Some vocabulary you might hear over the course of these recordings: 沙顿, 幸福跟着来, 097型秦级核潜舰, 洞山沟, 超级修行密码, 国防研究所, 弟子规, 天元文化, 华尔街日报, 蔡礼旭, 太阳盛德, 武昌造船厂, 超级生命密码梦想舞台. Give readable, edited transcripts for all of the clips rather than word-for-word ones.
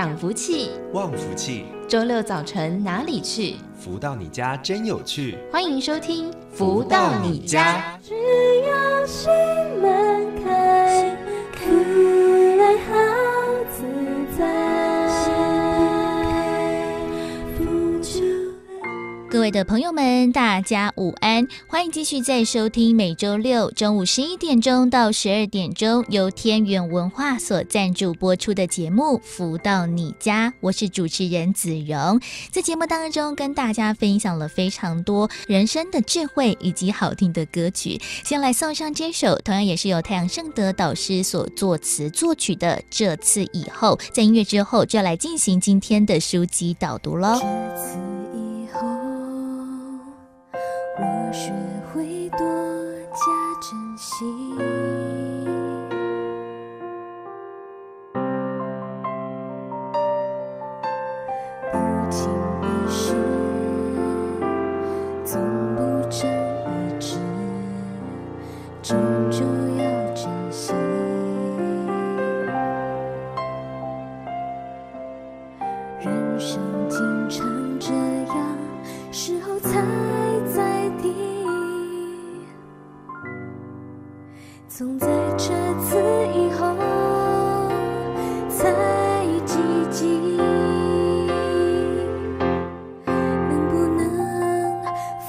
涨福气，旺福气。周六早晨哪里去？福到你家真有趣。欢迎收听《福到你家》。只要心门开，苦来好自在。各位的朋友们，大家午安！欢迎继续在收听每周六中午11点到12点由天元文化所赞助播出的节目《福到你家》，我是主持人子荣。在节目当中跟大家分享了非常多人生的智慧以及好听的歌曲，先来送上这首同样也是由太阳盛德导师所作词作曲的《这次以后》。在音乐之后就要来进行今天的书籍导读咯。我学会多加珍惜，不经一事，从不争一致，终究要珍惜。人生经常这样，事后才总在这次以后才积极，能不能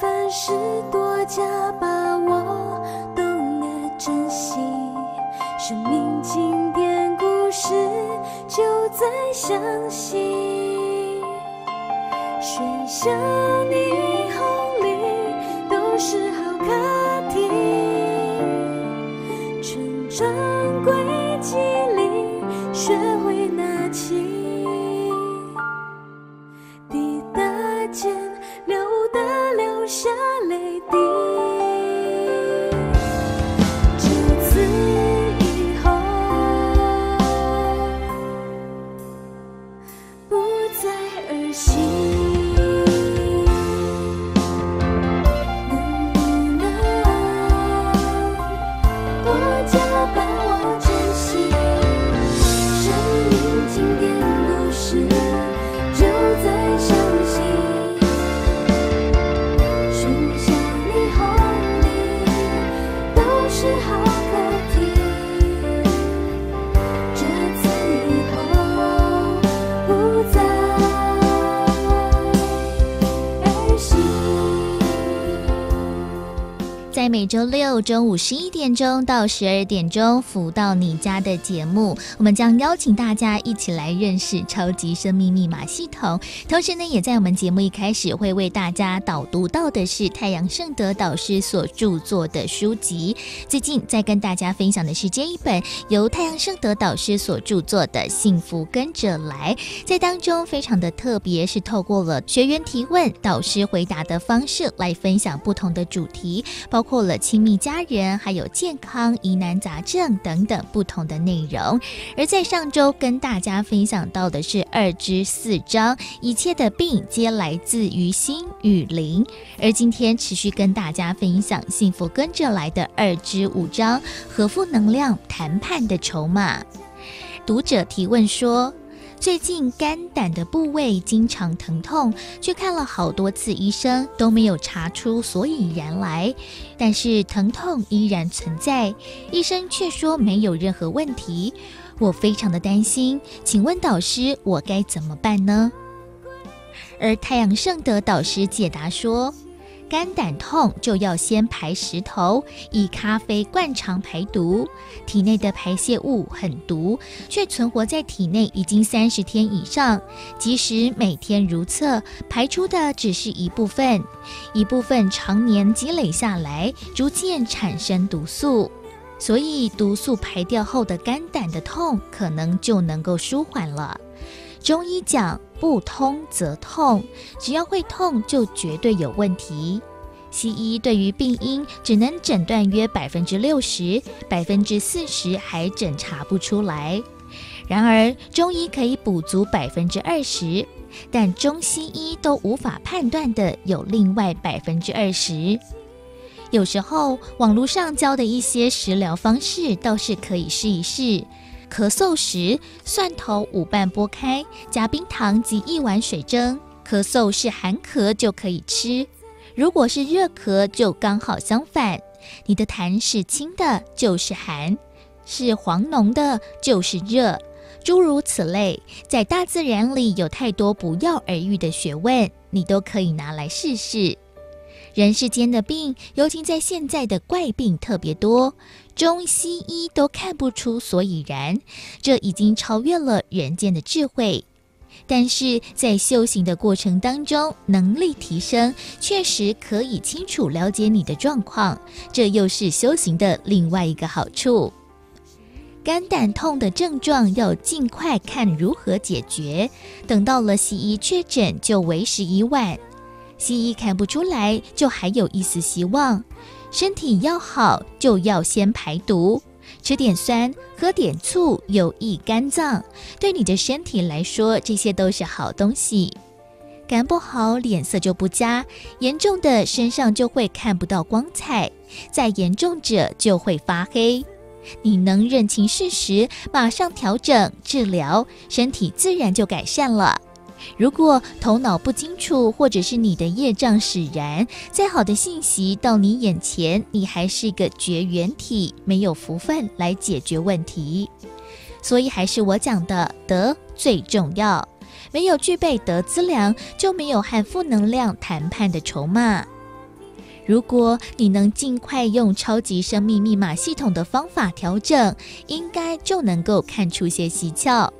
凡事多加把握，懂得珍惜生命，经典故事就在相信，选项霓虹里都是好课题，珍贵记忆学会拿起，滴答间流下泪滴。这次以后不再儿戏，在每周六中午11点到12点，福到你家的节目，我们将邀请大家一起来认识超级生命密码系统。同时呢，也在我们节目一开始会为大家导读到的是太阳盛德导师所著作的书籍。最近在跟大家分享的是这一本由太阳盛德导师所著作的《幸福跟着来》，在当中非常的特别，是透过了学员提问、导师回答的方式来分享不同的主题，包括了亲密家人，还有健康、疑难杂症等等不同的内容。而在上周跟大家分享到的是2至4章，一切的病皆来自于心与灵。而今天持续跟大家分享幸福跟着来的2至5章，合乎能量谈判的筹码。读者提问说，最近肝胆的部位经常疼痛，去看了好多次医生都没有查出所以然来，但是疼痛依然存在，医生却说没有任何问题，我非常的担心，请问导师我该怎么办呢？而太阳盛德导师解答说，肝胆痛就要先排石头，以咖啡灌肠排毒。体内的排泄物很毒，却存活在体内已经30天以上。即使每天如厕，排出的只是一部分，一部分常年积累下来，逐渐产生毒素。所以毒素排掉后的肝胆的痛，可能就能够舒缓了。中医讲不通则痛，只要会痛就绝对有问题。西医对于病因只能诊断约60%，40%还诊查不出来。然而中医可以补足20%，但中西医都无法判断的有另外20%。有时候网络上教的一些食疗方式倒是可以试一试，咳嗽时，蒜头5瓣剥开，加冰糖及一碗水蒸。咳嗽是寒咳就可以吃，如果是热咳就刚好相反。你的痰是清的，就是寒；是黄浓的，就是热。诸如此类，在大自然里有太多不药而愈的学问，你都可以拿来试试。人世间的病，尤其在现在的怪病特别多，中西医都看不出所以然，这已经超越了人间的智慧。但是在修行的过程当中，能力提升，确实可以清楚了解你的状况，这又是修行的另外一个好处。肝胆痛的症状要尽快看如何解决，等到了西医确诊就为时已晚。西医看不出来就还有一丝希望，身体要好就要先排毒，吃点酸，喝点醋，有益肝脏，对你的身体来说，这些都是好东西。肝不好，脸色就不佳，严重的身上就会看不到光彩，再严重者就会发黑。你能认清事实，马上调整治疗，身体自然就改善了。如果头脑不清楚，或者是你的业障使然，再好的信息到你眼前，你还是个绝缘体，没有福分来解决问题。所以还是我讲的，德最重要，没有具备德资粮，就没有和负能量谈判的筹码。如果你能尽快用超级生命密码系统的方法调整，应该就能够看出些蹊跷。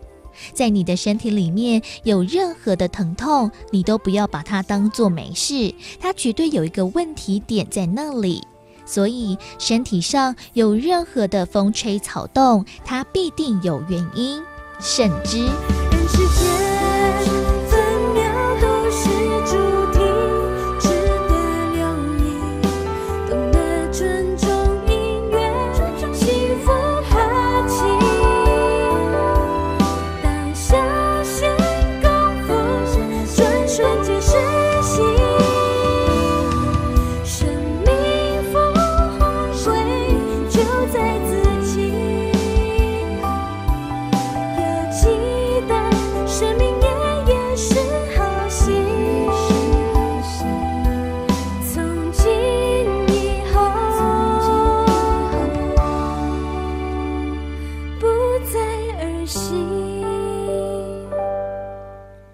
在你的身体里面有任何的疼痛，你都不要把它当作没事，它绝对有一个问题点在那里。所以身体上有任何的风吹草动，它必定有原因，甚至人世间分秒都是注定，值得留意，懂得尊重音乐，幸福和气。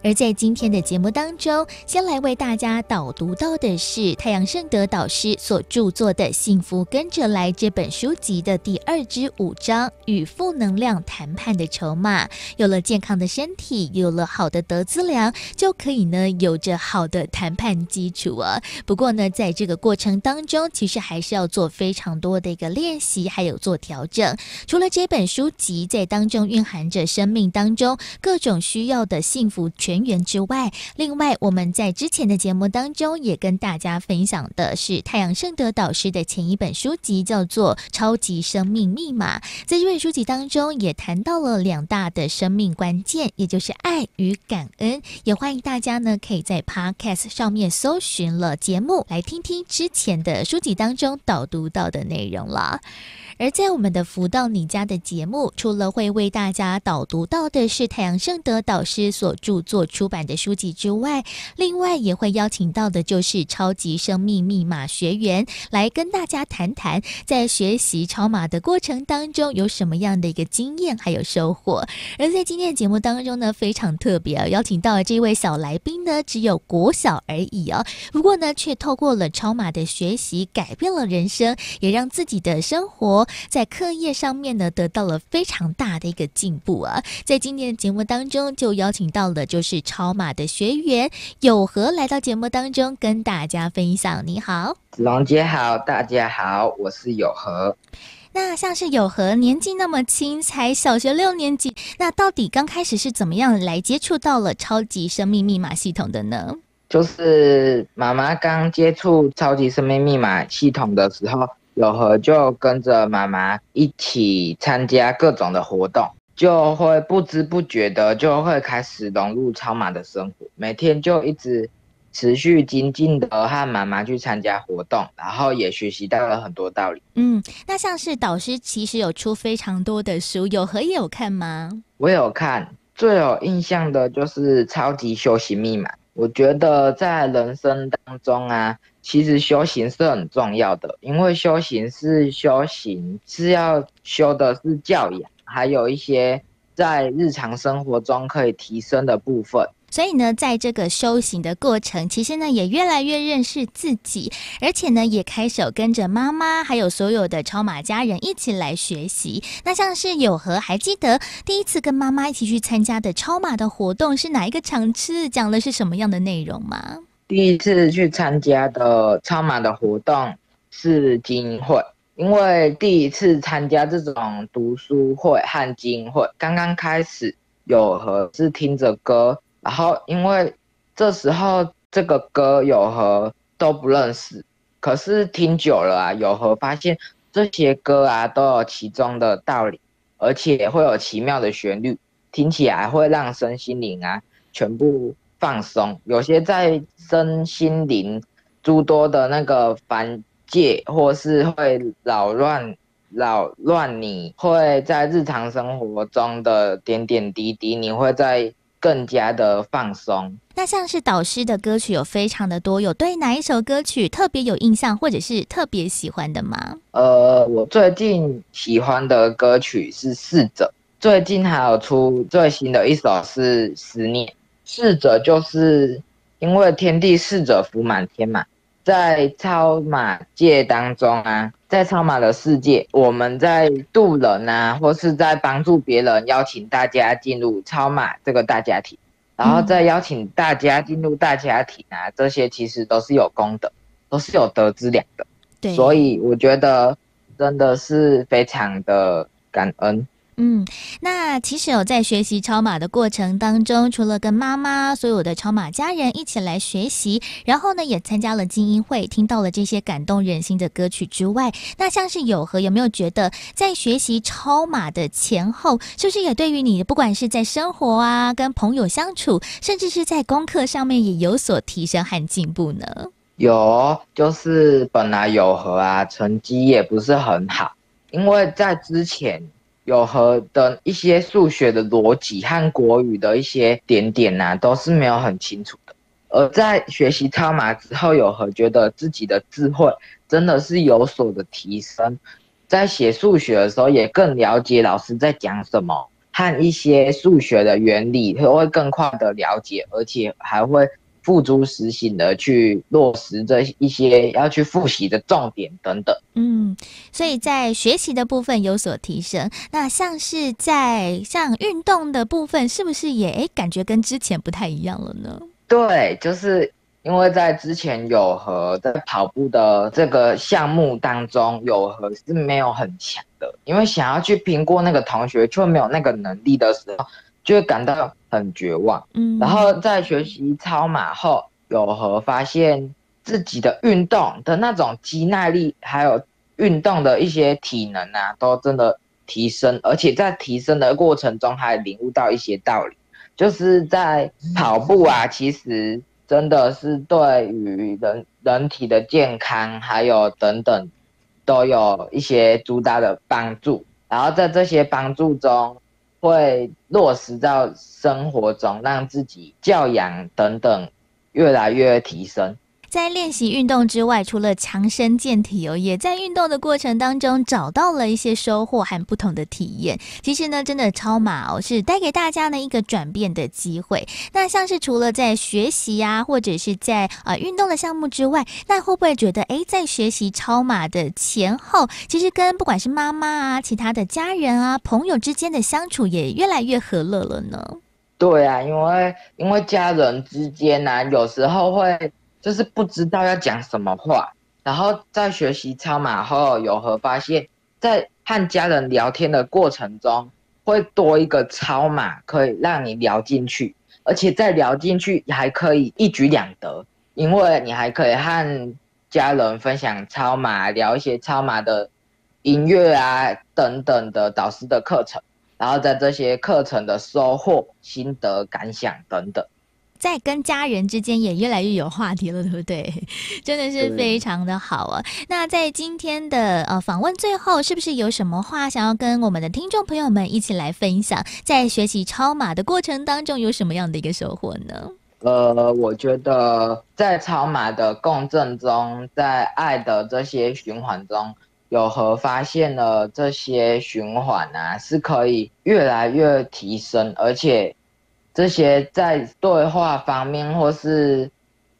而在今天的节目当中，先来为大家导读到的是太阳盛德导师所著作的《幸福跟着来》这本书籍的第2至5章，与负能量谈判的筹码。有了健康的身体，有了好的德资粮，就可以呢有着好的谈判基础啊。不过呢，在这个过程当中，其实还是要做非常多的一个练习，还有做调整。除了这本书籍在当中蕴含着生命当中各种需要的幸福全员之外，另外我们在之前的节目当中也跟大家分享的是太阳盛德导师的前一本书籍，叫做《超级生命密码》。在这本书籍当中也谈到了2大的生命关键，也就是爱与感恩。也欢迎大家呢可以在 Podcast 上面搜寻了节目，来听听之前的书籍当中导读到的内容了。而在我们的福到你家的节目，除了会为大家导读到的是太阳盛德导师所著作出版的书籍之外，另外也会邀请到的就是超级生命密码学员，来跟大家谈谈在学习超码的过程当中有什么样的一个经验还有收获。而在今天的节目当中呢，非常特别邀请到的这位小来宾呢，只有国小而已哦，不过呢却透过了超码的学习改变了人生，也让自己的生活在课业上面呢得到了非常大的一个进步啊。在今天的节目当中就邀请到了就是超马的学员有和来到节目当中跟大家分享。你好，龙姐好，大家好，我是有和。那像是有和年纪那么轻，才小学6年级，那到底刚开始是怎么样来接触到了超级生命密码系统的呢？就是妈妈刚接触超级生命密码系统的时候，有和就跟着妈妈一起参加各种的活动，就会不知不觉的就会开始融入超马的生活，每天就一直持续精进的和妈妈去参加活动，然后也学习到了很多道理。嗯，那像是导师其实有出非常多的书，有和也有看吗？我有看，最有印象的就是《超级修行密码》。我觉得在人生当中啊，其实修行是很重要的，因为修行是要修的是教养，还有一些在日常生活中可以提升的部分。所以呢，在这个修行的过程，其实呢也越来越认识自己，而且呢也开始跟着妈妈还有所有的超马家人一起来学习。那像是有和还记得第一次跟妈妈一起去参加的超马的活动是哪一个场次，讲的是什么样的内容吗？第一次去参加的超马的活动是精英会，因为第一次参加这种读书会和精英会，刚刚开始有和是听着歌，然后因为这时候这个歌有和都不认识，可是听久了啊，有和发现这些歌啊都有其中的道理，而且会有奇妙的旋律，听起来会让身心灵啊全部放松。有些在身心灵诸多的那个凡界，或是会扰乱你会在日常生活中的点点滴滴，你会在更加的放松。那像是导师的歌曲有非常的多，有对哪一首歌曲特别有印象，或者是特别喜欢的吗？我最近喜欢的歌曲是《逝者》，最近还有出最新的一首是《思念》。《逝者》就是因为天地逝者福满天嘛，在超马界当中啊，在超马的世界，我们在渡人啊，或是在帮助别人，邀请大家进入超马这个大家庭，然后再邀请大家进入大家庭啊，这些其实都是有功德，都是有德之良的。对，所以我觉得真的是非常的感恩。嗯，那其实有在学习超马的过程当中，除了跟妈妈所有的超马家人一起来学习，然后呢也参加了精英会，听到了这些感动人心的歌曲之外，那像是有和有没有觉得在学习超马的前后，是不是也对于你不管是在生活啊，跟朋友相处，甚至是在功课上面也有所提升和进步呢？有，就是本来有和啊成绩也不是很好，因为在之前有和的一些数学的逻辑和国语的一些点点啊，都是没有很清楚的。而在学习超马之后，有和觉得自己的智慧真的是有所的提升，在写数学的时候也更了解老师在讲什么，和一些数学的原理会更快的了解，而且还会付诸实行的去落实这一些要去复习的重点等等。嗯，所以在学习的部分有所提升。那像是在运动的部分，是不是也感觉跟之前不太一样了呢？对，就是因为在之前有和在跑步的这个项目当中，有和是没有很强的，因为想要去评过那个同学却没有那个能力的时候，就会感到很绝望。嗯，然后在学习超马后，有和发现自己的运动的那种肌耐力，还有运动的一些体能啊，都真的提升，而且在提升的过程中还领悟到一些道理，就是在跑步啊，其实真的是对于人体的健康还有等等都有一些诸大的帮助，然后在这些帮助中会落实到生活中，让自己教养等等越来越提升。在练习运动之外，除了强身健体也在运动的过程当中找到了一些收获和不同的体验。其实呢，真的超马是带给大家的一个转变的机会。那像是除了在学习啊，或者是在运动的项目之外，那会不会觉得在学习超马的前后，其实跟不管是妈妈啊、其他的家人啊、朋友之间的相处也越来越和乐了呢？对啊，因为家人之间啊，有时候会就是不知道要讲什么话，然后在学习超马后，有和发现在和家人聊天的过程中，会多一个超马可以让你聊进去，而且在聊进去还可以一举两得，因为你还可以和家人分享超马，聊一些超马的音乐啊等等的导师的课程，然后在这些课程的收获、心得、感想等等。在跟家人之间也越来越有话题了，对不对？真的是非常的好啊。那在今天的访问最后，是不是有什么话想要跟我们的听众朋友们一起来分享？在学习超马的过程当中，有什么样的一个收获呢？我觉得在超马的共振中，在爱的这些循环中，有和发现了这些循环啊，是可以越来越提升，而且这些在对话方面或是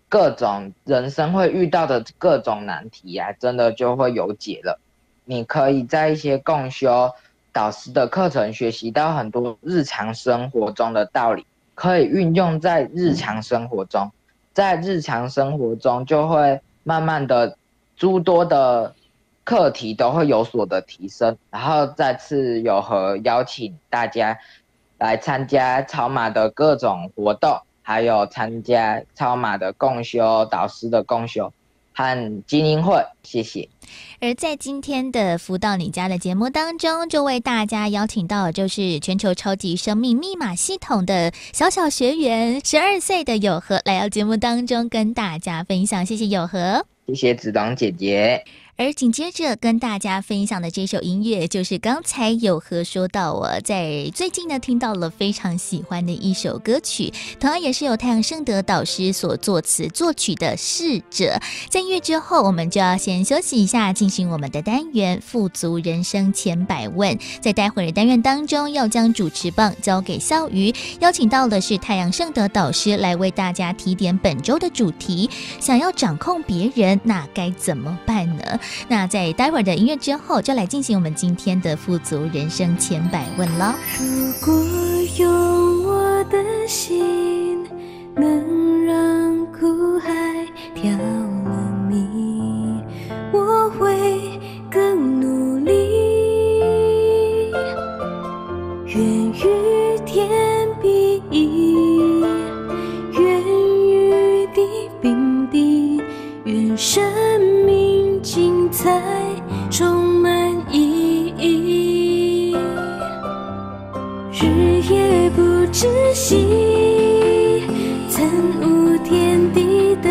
各种人生会遇到的各种难题啊，真的就会有解了。你可以在一些共修导师的课程学习到很多日常生活中的道理，可以运用在日常生活中，在日常生活中就会慢慢的诸多的课题都会有所的提升。然后再次有和邀请大家来参加超马的各种活动，还有参加超马的共修导师的共修和精英会，谢谢。而在今天的福到你家的节目当中，就为大家邀请到就是全球超级生命密码系统的小学员12岁的友和来到节目当中跟大家分享，谢谢友和，谢谢子彤姐姐。而紧接着跟大家分享的这首音乐，就是刚才友和说到我在最近呢听到了非常喜欢的一首歌曲，同样也是由太阳盛德导师所作词作曲的《逝者》。在音乐之后，我们就要先休息一下，进行我们的单元富足人生100问。在待会儿的单元当中，要将主持棒交给笑瑜，邀请到的是太阳盛德导师来为大家提点本周的主题，想要掌控别人那该怎么办呢？那在待会儿的音乐之后，就来进行我们今天的富足人生100问了。如果用我的心能让苦海挑了你，我会更努力，愿与天比翼，愿与地并蒂，愿生命精彩充满意义，日夜不止息，参悟天地的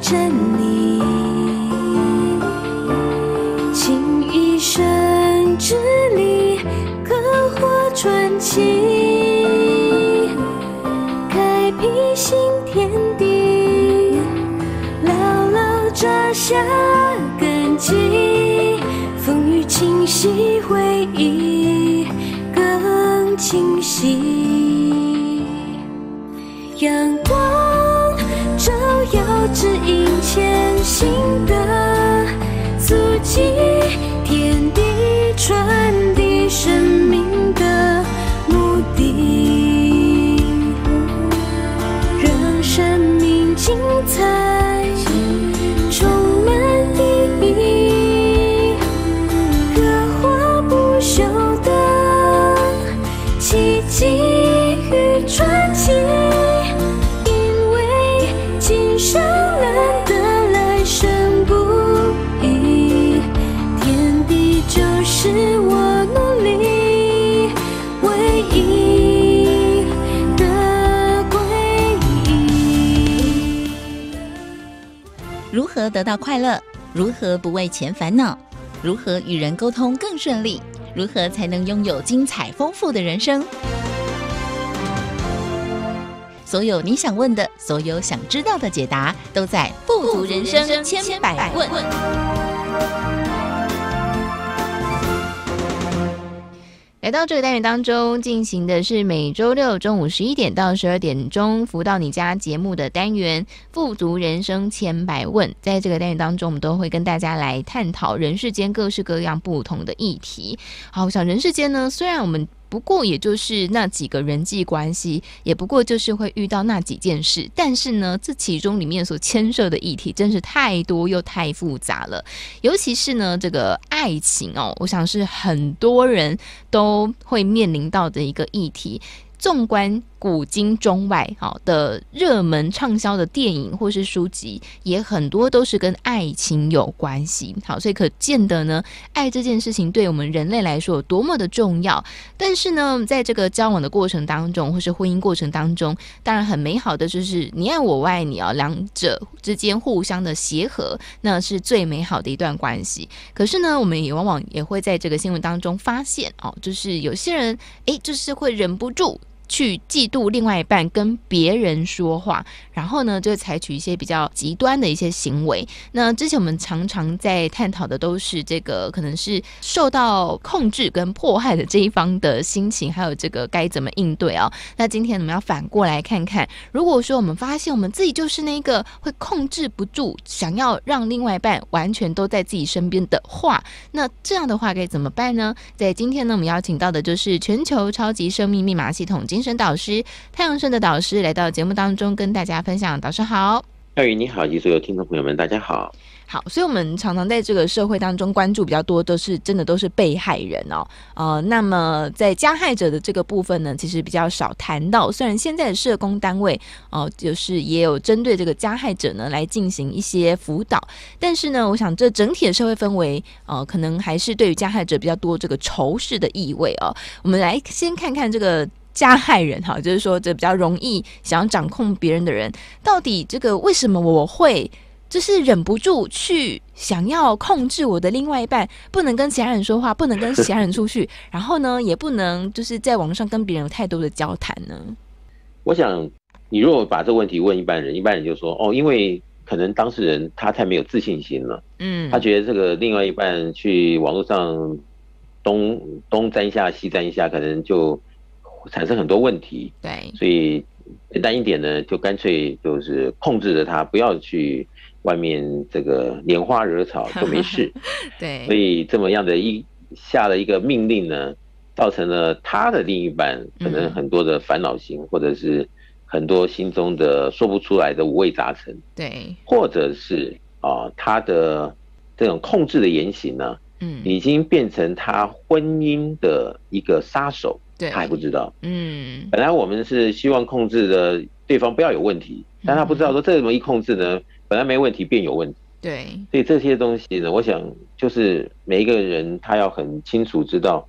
真理，倾一生之力，刻画传奇，开辟新天地，牢牢扎下风雨，清晰回忆更清晰，阳光照耀指引前行的足迹，天地传递生命的目的，让生命精彩。如何得到快乐？如何不为钱烦恼？如何与人沟通更顺利？如何才能拥有精彩丰富的人生？所有你想问的，所有想知道的解答，都在《富足人生100问》。来到这个单元当中，进行的是每周六中午11点到12点福到你家节目的单元富足人生100问。在这个单元当中，我们都会跟大家来探讨人世间各式各样不同的议题。好，我想人世间呢，虽然我们不过也就是那几个人际关系，也不过就是会遇到那几件事，但是呢，这其中里面所牵涉的议题真是太多又太复杂了。尤其是呢，这个爱情哦，我想是很多人都会面临到的一个议题。纵观古今中外的热门畅销的电影或是书籍，也很多都是跟爱情有关系。好，所以可见得呢，爱这件事情对我们人类来说有多么的重要。但是呢，在这个交往的过程当中，或是婚姻过程当中，当然很美好的就是你爱我，我爱你啊，两者之间互相的协和，那是最美好的一段关系。可是呢，我们也往往也会在这个新闻当中发现就是有些人就是会忍不住去嫉妒另外一半跟别人说话，然后呢就采取一些比较极端的一些行为。那之前我们常常在探讨的都是这个可能是受到控制跟迫害的这一方的心情，还有这个该怎么应对啊。那今天我们要反过来看看，如果说我们发现我们自己就是那个会控制不住想要让另外一半完全都在自己身边的话，那这样的话该怎么办呢？在今天呢，我们邀请到的就是全球超级生命密码系统精神导师太阳盛德导师来到节目当中跟大家分享。导师好。夏雨你好，及所有听众朋友们大家好。好，所以我们常常在这个社会当中关注比较多都是真的都是被害人那么在加害者的这个部分呢，其实比较少谈到。虽然现在的社工单位就是也有针对这个加害者呢来进行一些辅导，但是呢我想这整体的社会氛围可能还是对于加害者比较多这个仇视的意味我们来先看看这个加害人就是说这比较容易想要掌控别人的人，到底这个为什么我会就是忍不住去想要控制我的另外一半，不能跟其他人说话，不能跟其他人出去然后呢也不能就是在网上跟别人有太多的交谈呢？我想你如果把这个问题问一般人，一般人就说因为可能当事人他太没有自信心了他觉得这个另外一半去网络上东沾一下西沾一下，可能就产生很多问题。对，所以简单一点呢，就干脆就是控制着他，不要去外面这个拈花惹草就没事对，所以这么样的下了一个命令呢，造成了他的另一半可能很多的烦恼心或者是很多心中的说不出来的五味杂陈。对，或者是他的这种控制的言行呢已经变成他婚姻的一个杀手，他还不知道。本来我们是希望控制的对方不要有问题，但他不知道说这么一控制呢，本来没问题变有问题。对，所以这些东西呢，我想就是每一个人他要很清楚知道，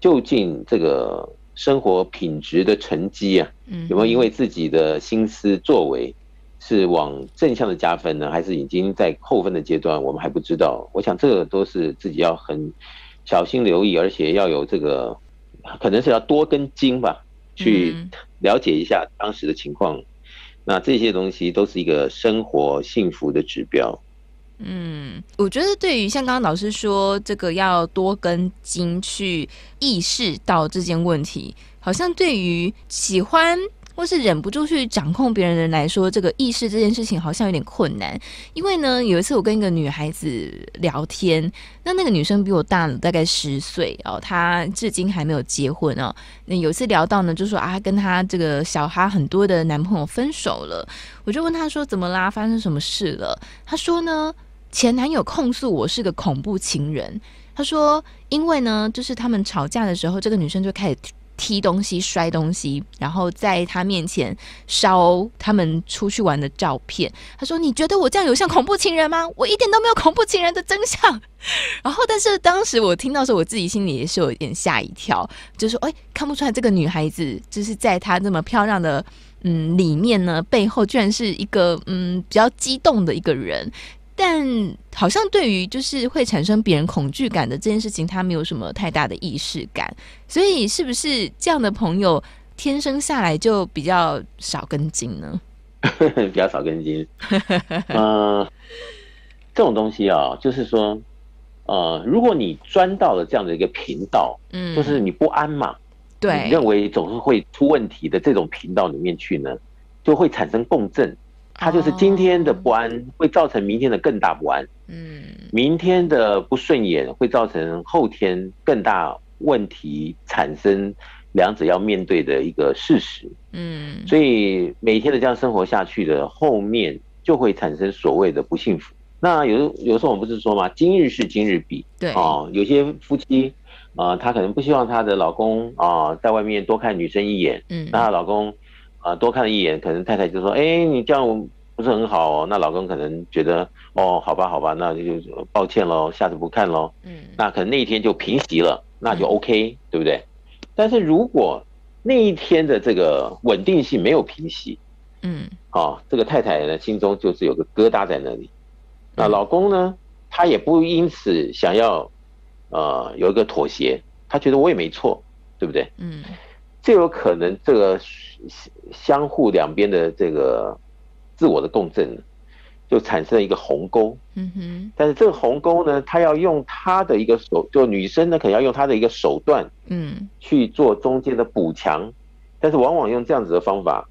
究竟这个生活品质的成绩有没有因为自己的心思作为是往正向的加分呢，还是已经在扣分的阶段，我们还不知道。我想这个都是自己要很小心留意，而且要有这个可能是要多跟经吧，去了解一下当时的情况那这些东西都是一个生活幸福的指标。我觉得对于像刚刚老师说这个要多跟经去意识到这件问题，好像对于喜欢或是忍不住去掌控别人的人来说，这个意识这件事情好像有点困难。因为呢，有一次我跟一个女孩子聊天，那个女生比我大了大概10岁她至今还没有结婚那有一次聊到呢，就说跟她这个小哈很多的男朋友分手了，我就问她说怎么啦，发生什么事了？她说呢，前男友控诉我是个恐怖情人。她说因为呢，就是他们吵架的时候，这个女生就开始踢东西摔东西，然后在他面前烧他们出去玩的照片。他说你觉得我这样有像恐怖情人吗？我一点都没有恐怖情人的真相然后但是当时我听到的时候，我自己心里也是有点吓一跳，就说看不出来这个女孩子就是在她这么漂亮的里面呢，背后居然是一个比较激动的一个人。但好像对于就是会产生别人恐惧感的这件事情，他没有什么太大的意识感。所以是不是这样的朋友天生下来就比较少跟进呢？比较少跟进这种东西就是说如果你钻到了这样的一个频道就是你不安嘛，对，你认为总是会出问题的这种频道里面去呢，就会产生共振。它就是今天的不安会造成明天的更大不安，明天的不顺眼会造成后天更大问题产生，两者要面对的一个事实。所以每天的这样生活下去的后面就会产生所谓的不幸福。那有时候我们不是说嘛，今日事今日毕。对有些夫妻她可能不希望她的老公在外面多看女生一眼，嗯，那她老公多看了一眼，可能太太就说，哎，你这样我不是很好哦。那老公可能觉得，哦，好吧好吧，那就抱歉咯，下次不看咯，嗯，那可能那一天就平息了，那就 OK，嗯，对不对？但是如果那一天的这个稳定性没有平息，嗯，这个太太呢心中就是有个疙瘩在那里。那老公呢，他也不因此想要有一个妥协，他觉得我也没错，对不对？嗯，这有可能这个相互两边的这个自我的共振就产生了一个鸿沟。嗯哼，但是这个鸿沟呢，他要用他的一个就女生呢可能要用他的一个手段，嗯，去做中间的补强，但是往往用这样子的方法，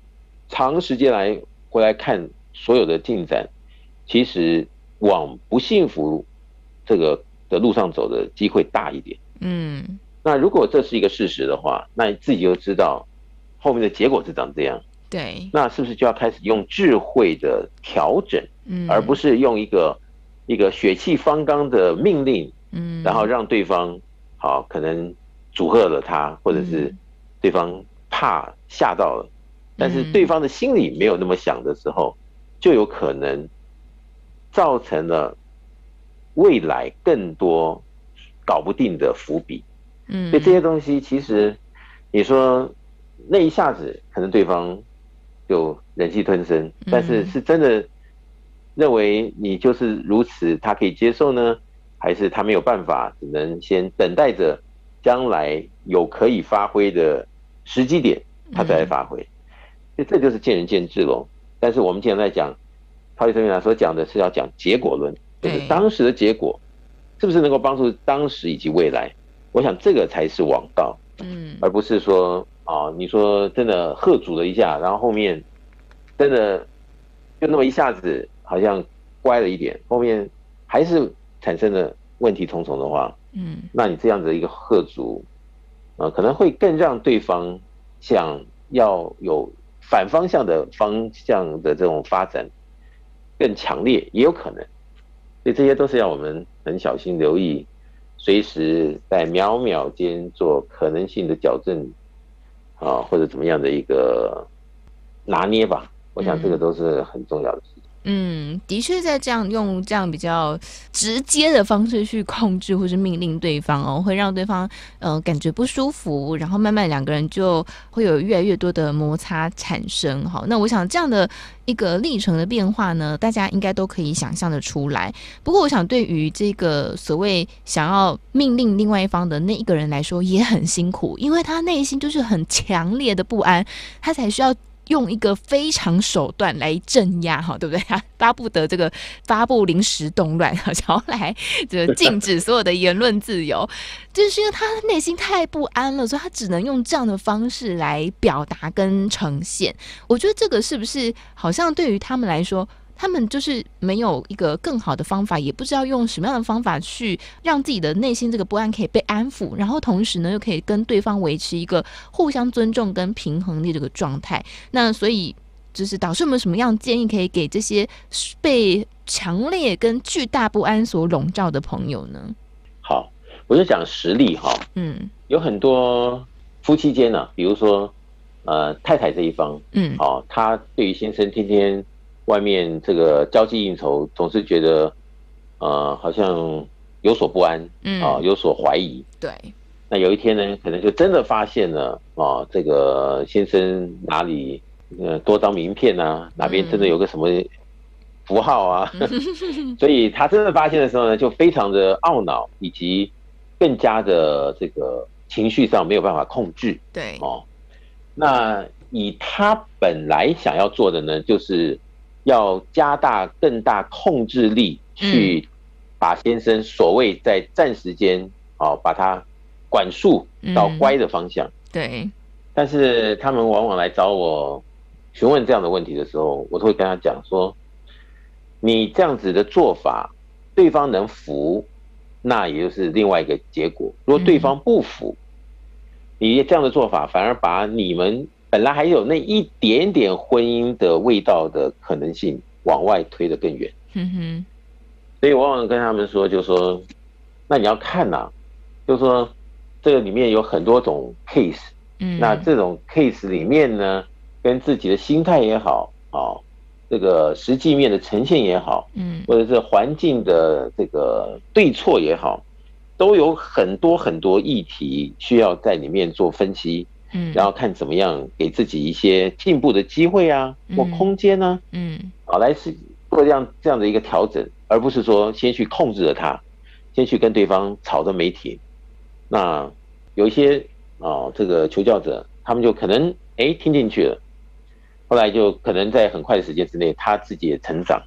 长时间来回来看所有的进展，其实往不幸福这个的路上走的机会大一点。嗯，那如果这是一个事实的话，那你自己就知道后面的结果是长这样。对，那是不是就要开始用智慧的调整，嗯，而不是用一个血气方刚的命令，嗯，然后让对方可能阻吓了他，或者是对方怕吓到了，嗯，但是对方的心里没有那么想的时候，就有可能造成了未来更多搞不定的伏笔。嗯，所以这些东西其实你说那一下子可能对方就忍气吞声，但是是真的认为你就是如此他可以接受呢，还是他没有办法，只能先等待着将来有可以发挥的时机点他再来发挥。所以这就是见仁见智咯。但是我们现在讲陶宇生员所讲的是要讲结果论，就是当时的结果是不是能够帮助当时以及未来，我想这个才是王道。嗯，而不是说你说真的喝阻了一下，然后后面真的就那么一下子好像乖了一点，后面还是产生了问题重重的话，嗯，那你这样子的一个喝阻可能会更让对方想要有反方向的这种发展更强烈，也有可能。所以这些都是要我们很小心留意，随时在秒秒间做可能性的矫正或者怎么样的一个拿捏吧，我想这个都是很重要的事情。嗯，的确在这样用这样比较直接的方式去控制或是命令对方会让对方感觉不舒服，然后慢慢两个人就会有越来越多的摩擦产生。好，那我想这样的一个历程的变化呢，大家应该都可以想象的出来。不过我想对于这个所谓想要命令另外一方的那一个人来说也很辛苦，因为他内心就是很强烈的不安，他才需要用一个非常手段来镇压，对不对？巴不得这个发布临时动乱，想要来禁止所有的言论自由，就是因为他内心太不安了，所以他只能用这样的方式来表达跟呈现。我觉得这个是不是好像对于他们来说，他们就是没有一个更好的方法，也不知道用什么样的方法去让自己的内心这个不安可以被安抚，然后同时呢又可以跟对方维持一个互相尊重跟平衡的这个状态。那所以就是导师有没有什么样建议可以给这些被强烈跟巨大不安所笼罩的朋友呢？好，我就讲实例有很多夫妻间比如说太太这一方她对于先生天天外面这个交际应酬，总是觉得好像有所不安，有所怀疑。对，那有一天呢，可能就真的发现了这个先生哪里多张名片啊，哪边真的有个什么符号啊，所以他真的发现的时候呢，就非常的懊恼，以及更加的这个情绪上没有办法控制。对，那以他本来想要做的呢，就是要加大更大控制力，去把先生所谓在暂时间把他管束到乖的方向。对，但是他们往往来找我询问这样的问题的时候，我都会跟他讲说，你这样子的做法对方能服，那也就是另外一个结果。如果对方不服，你这样的做法反而把你们本来还有那一点点婚姻的味道的可能性往外推得更远。所以我往往跟他们说，就说那你要看就说这个里面有很多种 case， 那这种 case 里面呢，跟自己的心态也好，哦，这个实际面的呈现也好，或者是环境的这个对错也好，都有很多很多议题需要在里面做分析，然后看怎么样给自己一些进步的机会啊，或空间啊，好来是做这样的一个调整，而不是说先去控制了它，先去跟对方吵得没停。那有一些这个求教者，他们就可能听进去了，后来就可能在很快的时间之内，他自己也成长，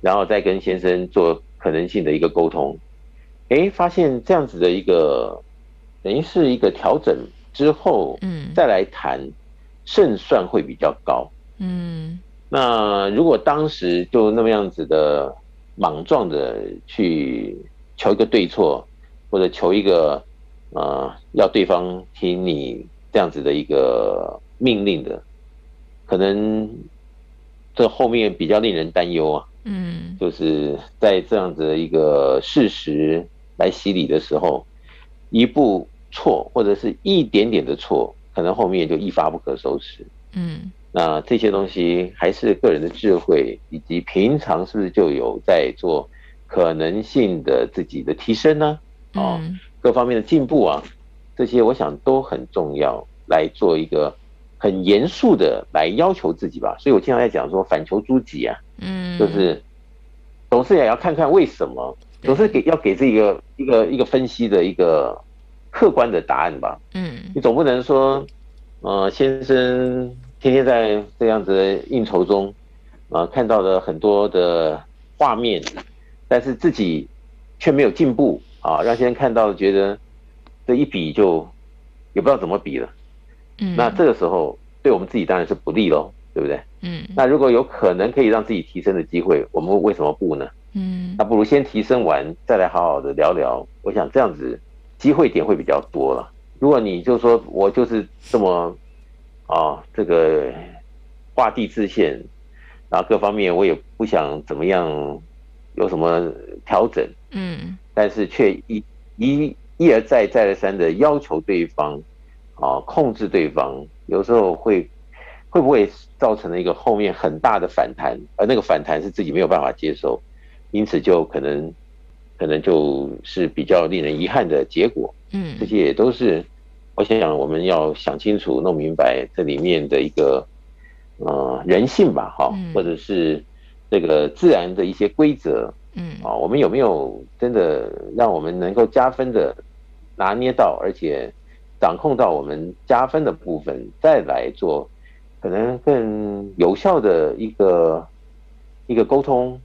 然后再跟先生做可能性的一个沟通，发现这样子的一个等于是一个调整之后，再来谈胜算会比较高，那如果当时就那么样子的莽撞的去求一个对错，或者求一个要对方听你这样子的一个命令的，可能这后面比较令人担忧啊。就是在这样子的一个事实来洗礼的时候，一步错或者是一点点的错，可能后面就一发不可收拾。那这些东西还是个人的智慧，以及平常是不是就有在做可能性的自己的提升呢？各方面的进步啊，这些我想都很重要，来做一个很严肃的来要求自己吧。所以我经常在讲说反求诸己啊，就是总是也要看看为什么，总是要给自己一个分析的一个客观的答案吧。你总不能说，先生天天在这样子的应酬中，看到了很多的画面，但是自己却没有进步。让先生看到觉得这一比就也不知道怎么比了，那这个时候对我们自己当然是不利咯，对不对？那如果有可能可以让自己提升的机会，我们为什么不呢？那不如先提升完再来好好的聊聊，我想这样子机会点会比较多了。如果你就说我就是这么这个画地自限，然后各方面我也不想怎么样有什么调整，但是却一而再再而三的要求对方，控制对方，有时候会不会造成了一个后面很大的反弹，而那个反弹是自己没有办法接受，因此就可能就是比较令人遗憾的结果。这些也都是我想我们要想清楚弄明白这里面的一个人性吧，或者是这个自然的一些规则，我们有没有真的让我们能够加分的拿捏到，而且掌控到我们加分的部分，再来做可能更有效的一个沟通，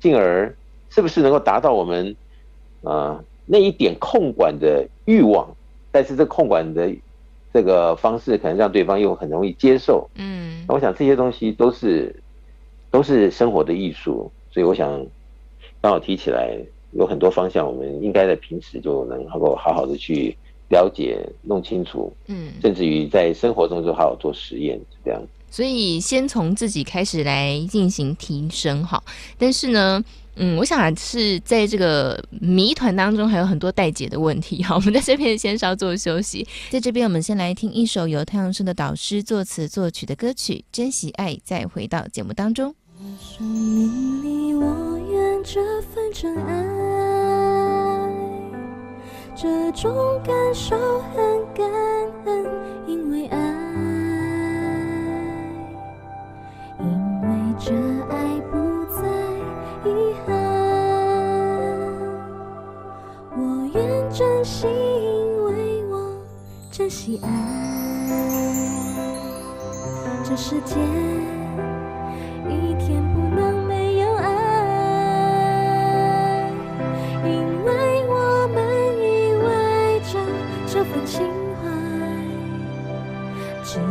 进而是不是能够达到我们那一点控管的欲望，但是这控管的这个方式可能让对方又很容易接受，我想这些东西都是生活的艺术，所以我想刚好提起来，有很多方向我们应该在平时就能够好好的去了解弄清楚，甚至于在生活中就好好做实验，这样。所以先从自己开始来进行提升哈，但是呢我想是在这个谜团当中还有很多待解的问题。好，我们在这边先稍作休息，在这边我们先来听一首由太阳盛德导师作词作曲的歌曲《珍惜爱》，再回到节目当中。生命里我愿这份真爱，这种感受很感恩，因为爱，因为这爱不再遗憾，我愿珍惜，因为我珍惜爱，这世界一天不能没有爱，因为我们依偎着这份情怀，直到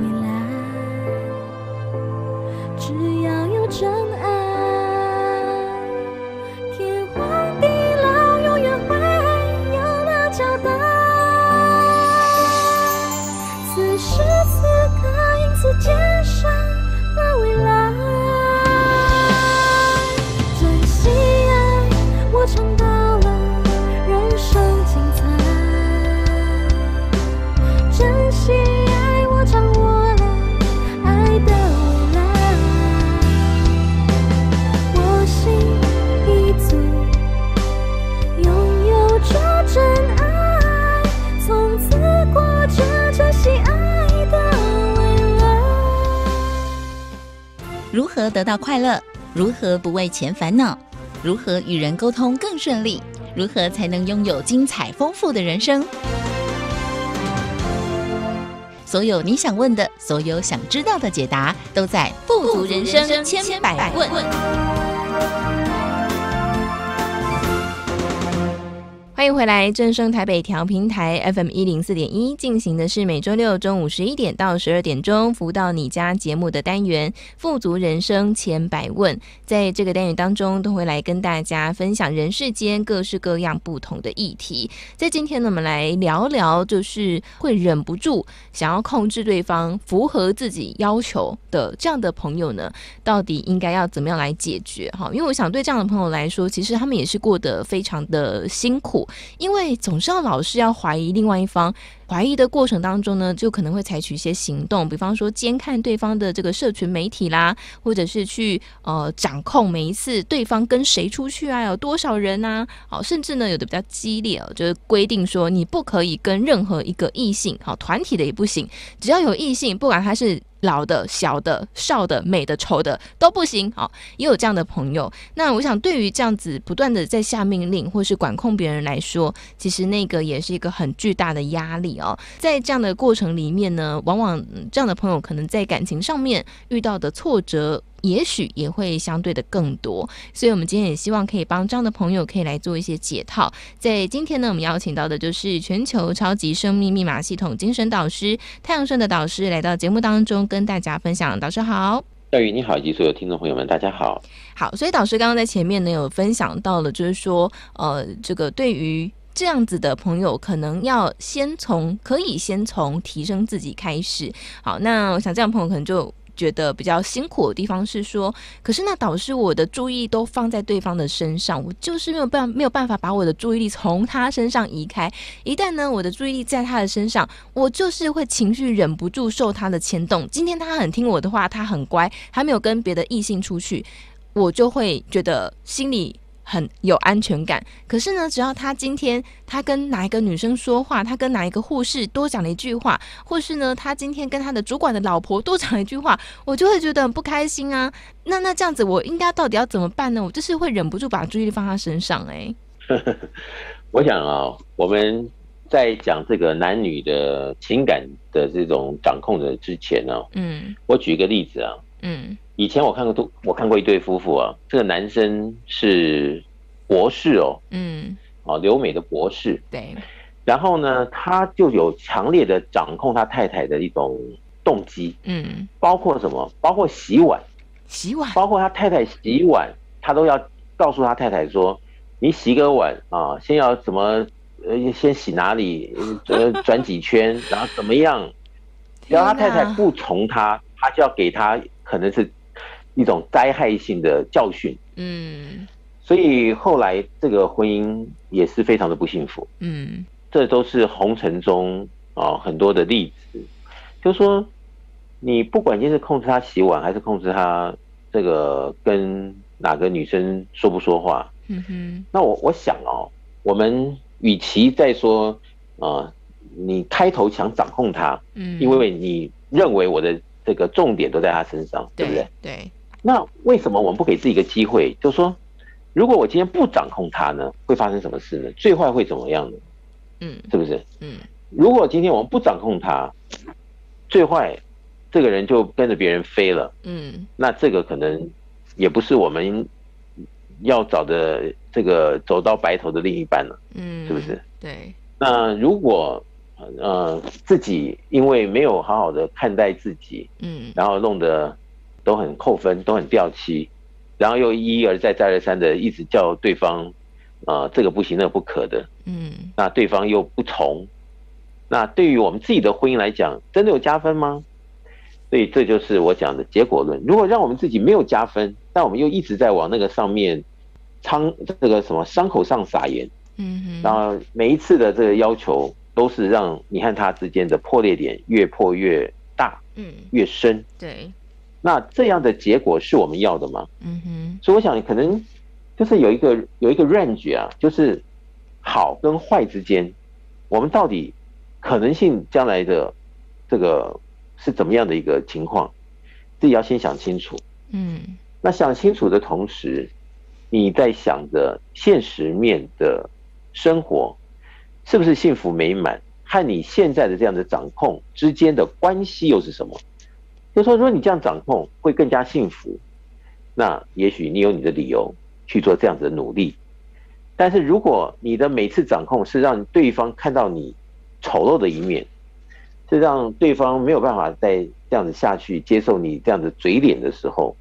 未来，只要有真爱，天荒地老永远会有了交代，此时此刻因此肩上如何得到快乐，如何不为钱烦恼，如何与人沟通更顺利，如何才能拥有精彩丰富的人生。所有你想问的，所有想知道的解答，都在富足人生千百问。欢迎回来，正声台北调频台 FM104.1 进行的是每周六中午11点到12点钟服务到你家节目的单元富足人生千百问。在这个单元当中，都会来跟大家分享人世间各式各样不同的议题。在今天呢，我们来聊聊就是会忍不住想要控制对方符合自己要求的这样的朋友呢，到底应该要怎么样来解决。因为我想对这样的朋友来说，其实他们也是过得非常的辛苦，因为总是老是要怀疑另外一方，怀疑的过程当中呢，就可能会采取一些行动，比方说监看对方的这个社群媒体啦，或者是去掌控每一次对方跟谁出去啊，有多少人啊，甚至呢有的比较激烈就是规定说你不可以跟任何一个异性，团体的也不行，只要有异性，不管他是老的、小的、少的、美的、丑的都不行，也有这样的朋友。那我想对于这样子不断的在下命令或是管控别人来说，其实那个也是一个很巨大的压力哦。在这样的过程里面呢，往往这样的朋友可能在感情上面遇到的挫折也许也会相对的更多，所以我们今天也希望可以帮这样的朋友可以来做一些解套。在今天呢，我们邀请到的就是全球超级生命密码系统精神导师太阳盛德导师来到节目当中跟大家分享。导师好。教育你好，以及所有听众朋友们大家好。好，所以导师刚刚在前面呢有分享到了，就是说这个对于这样子的朋友，可能要先从提升自己开始。好，那我想这样的朋友可能就觉得比较辛苦的地方是说，可是那导致我的注意都放在对方的身上，我就是没有办法把我的注意力从他身上移开。一旦呢我的注意力在他的身上，我就是会情绪忍不住受他的牵动。今天他很听我的话，他很乖，他没有跟别的异性出去，我就会觉得心里很有安全感。可是呢，只要他今天他跟哪一个女生说话，他跟哪一个护士多讲了一句话，或是呢他今天跟他的主管的老婆多讲了一句话，我就会觉得很不开心啊。那这样子我应该到底要怎么办呢？我就是会忍不住把注意力放他身上。我想我们在讲这个男女的情感的这种掌控的之前我举一个例子以前我看过一对夫妇这个男生是博士留美的博士，对。然后呢，他就有强烈的掌控他太太的一种动机，包括什么？包括洗碗，包括他太太洗碗，他都要告诉他太太说，你洗个碗先要怎么先洗哪里，转几圈，然后怎么样？只要他太太不从他就要给他可能是一种灾害性的教训，所以后来这个婚姻也是非常的不幸福，这都是红尘中很多的例子，就是说你不管今天是控制他洗碗，还是控制他这个跟哪个女生说不说话，那我想我们与其在说你开头想掌控他，因为你认为我的这个重点都在他身上，对不对？对。那为什么我们不给自己一个机会？就是说，如果我今天不掌控他呢，会发生什么事呢？最坏会怎么样呢？是不是？如果今天我们不掌控他，最坏这个人就跟着别人飞了，那这个可能也不是我们要找的这个走到白头的另一半了，是不是？对。那如果自己因为没有好好的看待自己，然后弄得都很扣分，都很掉漆，然后又一而再再而三的一直叫对方这个不行那个不可的，那对方又不从，那对于我们自己的婚姻来讲，真的有加分吗？所以这就是我讲的结果论。如果让我们自己没有加分，但我们又一直在往那个上面这个什么伤口上撒盐，然后每一次的这个要求都是让你和他之间的破裂点越破越大，越深。对，那这样的结果是我们要的吗？所以我想可能就是有一个 range 就是好跟坏之间，我们到底可能性将来的这个是怎么样的一个情况，自己要先想清楚。嗯，那想清楚的同时，你在想着现实面的生活是不是幸福美满，和你现在的这样的掌控之间的关系又是什么？就是说，如果你这样掌控会更加幸福，那也许你有你的理由去做这样子的努力。但是如果你的每次掌控是让对方看到你丑陋的一面，是让对方没有办法再这样子下去接受你这样的嘴脸的时候，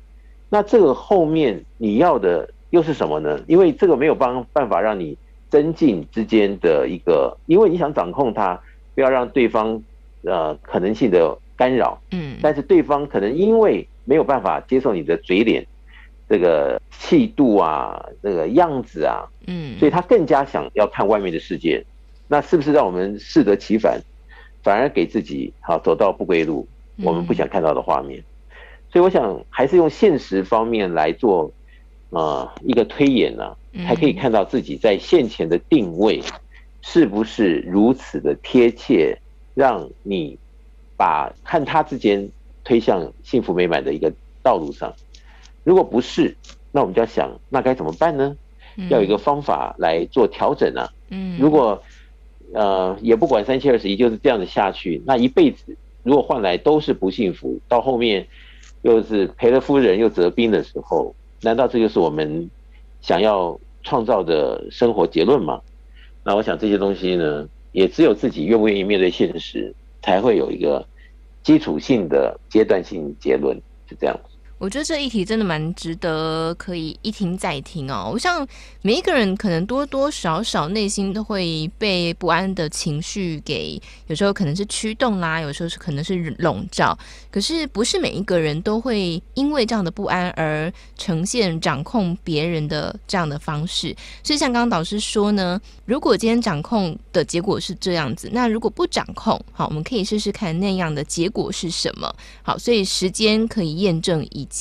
那这个后面你要的又是什么呢？因为这个没有办法让你增进之间的一个，因为你想掌控它，不要让对方可能性的干扰，嗯，但是对方可能因为没有办法接受你的嘴脸，这个气度啊，这个样子啊，嗯，所以他更加想要看外面的世界。那是不是让我们适得其反，反而给自己好走到不归路，我们不想看到的画面。嗯，所以我想还是用现实方面来做一个推演呢，才可以看到自己在现前的定位是不是如此的贴切，让你把和他之间推向幸福美满的一个道路上。如果不是，那我们就要想，那该怎么办呢？要有一个方法来做调整啊。嗯，如果也不管3721就是这样子下去，那一辈子如果换来都是不幸福，到后面又是赔了夫人又折兵的时候，难道这就是我们想要创造的生活结论吗？那我想这些东西呢，也只有自己愿不愿意面对现实，才会有一个基础性的阶段性结论，是这样。我觉得这一题真的蛮值得可以一听再听哦。我想每一个人可能多多少少内心都会被不安的情绪给，有时候可能是驱动啦，有时候是可能是笼罩。可是不是每一个人都会因为这样的不安而呈现掌控别人的这样的方式。所以像刚刚导师说呢，如果今天掌控的结果是这样子，那如果不掌控，好，我们可以试试看那样的结果是什么。好，所以时间可以验证一切。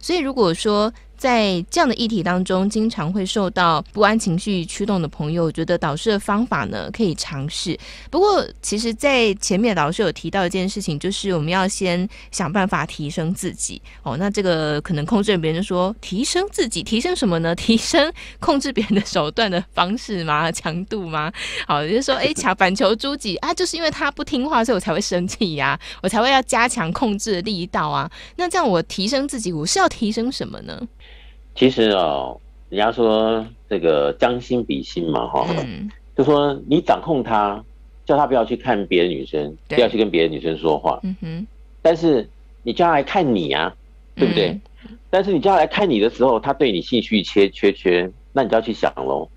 所以如果说在这样的议题当中经常会受到不安情绪驱动的朋友，我觉得导师的方法呢可以尝试。不过其实在前面导师有提到一件事情，就是我们要先想办法提升自己哦。那这个可能控制别人，说提升自己，提升什么呢？提升控制别人的手段的方式吗？强度吗？好，就是说反求诸己啊，就是因为他不听话，所以我才会生气啊，我才会要加强控制的力道啊。那这样我提升自己，我是要提升什么呢？其实人家说这个将心比心嘛，哈，就说你掌控他，叫他不要去看别的女生，不要去跟别的女生说话，但是你叫他来看你啊，对不对？但是你叫他来看你的时候，他对你兴趣缺，那你就要去想喽，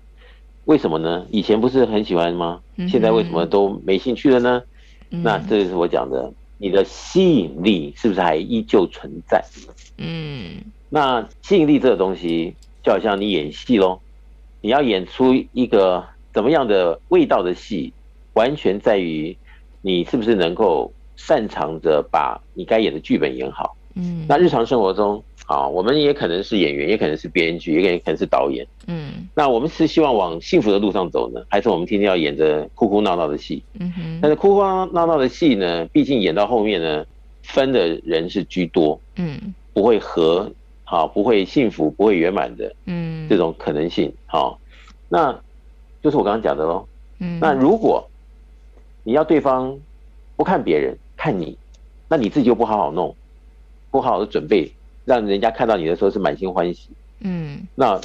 为什么呢？以前不是很喜欢吗？现在为什么都没兴趣了呢？那这就是我讲的，你的吸引力是不是还依旧存在？嗯。那吸引力这个东西就好像你演戏咯，你要演出一个怎么样的味道的戏，完全在于你是不是能够擅长着把你该演的剧本演好。嗯，那日常生活中啊，我们也可能是演员，也可能是编剧，也可能是导演。嗯，那我们是希望往幸福的路上走呢，还是我们天天要演着哭哭闹闹的戏？嗯，但是哭哭闹闹的戏呢，毕竟演到后面呢，分的人是居多。嗯，不会和。好，不会幸福，不会圆满的，嗯，这种可能性，好，那就是我刚刚讲的喽，嗯，那如果你要对方不看别人，看你，那你自己就不好好弄，不好好的准备，让人家看到你的时候是满心欢喜，嗯，那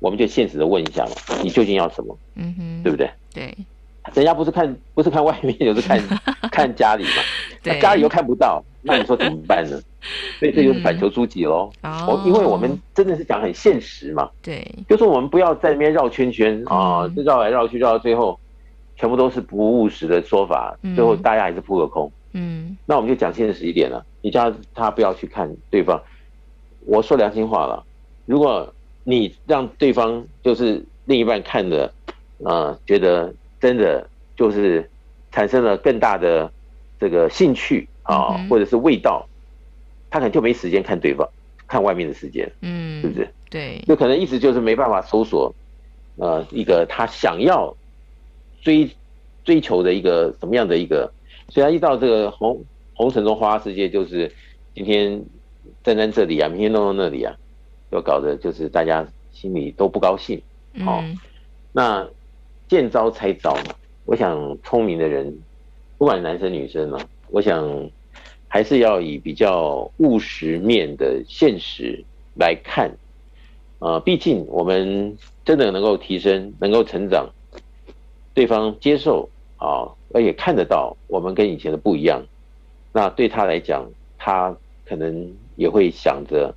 我们就现实的问一下嘛，你究竟要什么？嗯哼，对不对？对，人家不是看外面，就是看看家里嘛，那家里又看不到，那你说怎么办呢？所以这就是反求诸己喽。哦，因为我们真的是讲很现实嘛。对，就是我们不要在那边绕圈圈啊，就绕来绕去，绕到最后，全部都是不务实的说法，最后大家还是扑个空。嗯，那我们就讲现实一点了。你叫他不要去看对方，我说良心话了，如果你让对方就是另一半看的，觉得真的就是产生了更大的这个兴趣啊，或者是味道。他可能就没时间看对方，看外面的时间，嗯，是不是？对，就可能一直就是没办法搜索，一个他想要追求的一个什么样的一个，所以他一到这个红尘中花世界，就是今天站在这里啊，明天弄到那里啊，就搞得就是大家心里都不高兴。哦，那见招拆招嘛。我想聪明的人，不管男生女生啊，我想还是要以比较务实面的现实来看。毕竟我们真的能够提升，能够成长，对方接受啊，而且看得到我们跟以前的不一样，那对他来讲，他可能也会想着，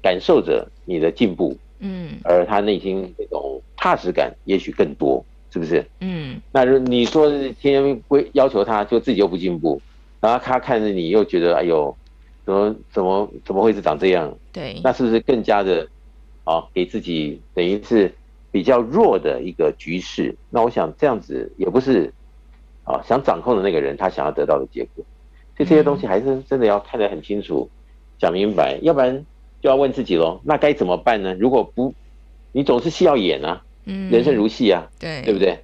感受着你的进步，嗯，而他内心那种踏实感也许更多，是不是？嗯，那你说天天会要求他，就自己又不进步，然后他看着你又觉得，哎呦，怎么会是长这样？对，那是不是更加的？啊，给自己等于是比较弱的一个局势，那我想这样子也不是啊想掌控的那个人他想要得到的结果，所以这些东西还是真的要看得很清楚，讲明白，要不然就要问自己咯，那该怎么办呢？如果不，你总是戏要演啊，人生如戏啊，对不对？